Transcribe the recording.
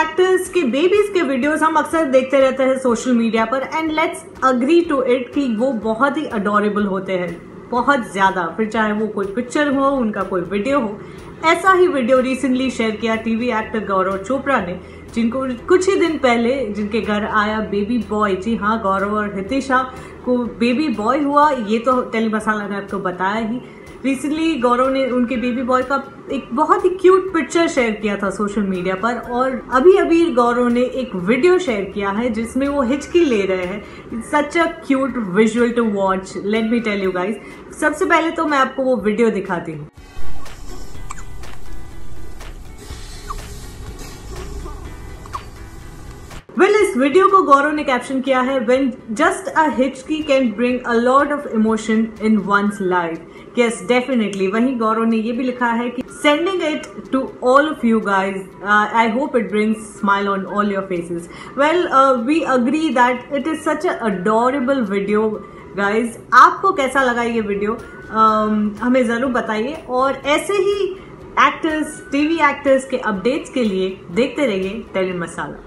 Actors के babies के videos हम अक्सर देखते रहते हैं सोशल मीडिया पर, and let's agree to it कि वो बहुत ही अडोरेबल होते हैं, बहुत ज़्यादा। फिर चाहे वो कोई पिक्चर हो, उनका कोई वीडियो हो। ऐसा ही वीडियो रिसेंटली शेयर किया टीवी एक्टर गौरव चोपड़ा ने, जिनको कुछ ही दिन पहले जिनके घर आया बेबी बॉय। जी हाँ, गौरव और हितिशा को बेबी बॉय हुआ, ये तो टेली मसाला ने आपको बताया ही। रिसेंटली गौरव ने उनके बेबी बॉय का एक बहुत ही क्यूट पिक्चर शेयर किया था सोशल मीडिया पर, और अभी अभी गौरव ने एक वीडियो शेयर किया है जिसमें वो हिचकी ले रहे हैं। Such a cute visual to watch, let me tell you guys. सबसे पहले तो मैं आपको वो वीडियो दिखाती हूँ। इस वीडियो को गौरव ने कैप्शन किया है, व्हेन जस्ट अ हिचकी can bring a lot of emotion in one's life. Yes, definitely. वहीं गौरव ने ये भी लिखा है कि sending it to all of you guys, I hope it brings smile on all your faces. Well, we agree that it is such a adorable video guys. आपको कैसा लगा ये वीडियो हमें ज़रूर बताइए, और ऐसे ही एक्टर्स, टीवी एक्टर्स के अपडेट्स के लिए देखते रहिए टेली मसाला।